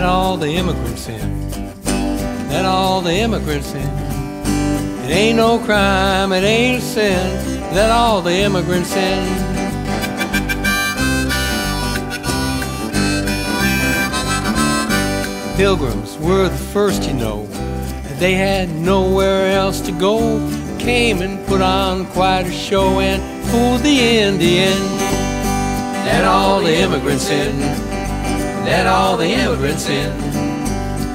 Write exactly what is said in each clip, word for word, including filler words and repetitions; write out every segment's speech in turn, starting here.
Let all the immigrants in. Let all the immigrants in. It ain't no crime, it ain't a sin. Let all the immigrants in. Pilgrims were the first, you know. They had nowhere else to go. Came and put on quite a show and fooled the Indian. Let all the immigrants in. Let all the immigrants in.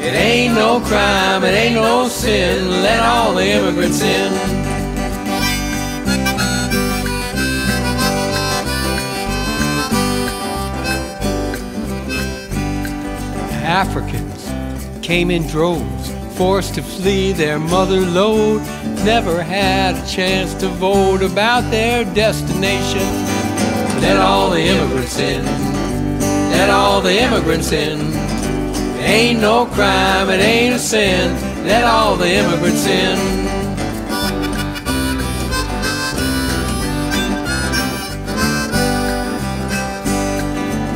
It ain't no crime, it ain't no sin. Let all the immigrants in. Africans came in droves, forced to flee their mother load, never had a chance to vote about their destination. Let all the immigrants in. Let all the immigrants in. It ain't no crime, it ain't a sin. Let all the immigrants in.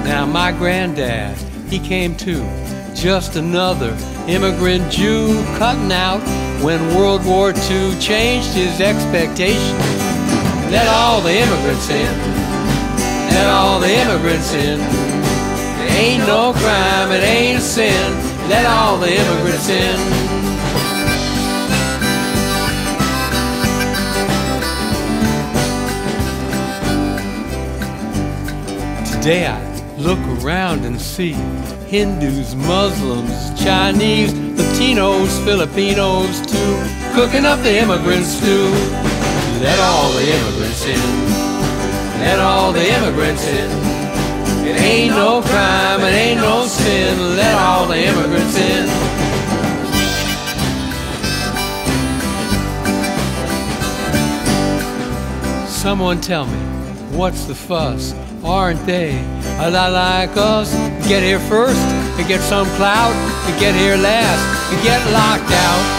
Now my granddad, he came too. Just another immigrant Jew cutting out when World War Two changed his expectations. Let all the immigrants in. Let all the immigrants in. It ain't no crime, it ain't a sin. Let all the immigrants in. Today I look around and see Hindus, Muslims, Chinese, Latinos, Filipinos too, cooking up the immigrants too. Let all the immigrants in. Let all the immigrants in. It ain't no crime, it ain't no sin. Let all the immigrants in. Someone tell me, what's the fuss? Aren't they a lot like us? Get here first, and get some clout, and get here last, and get locked out.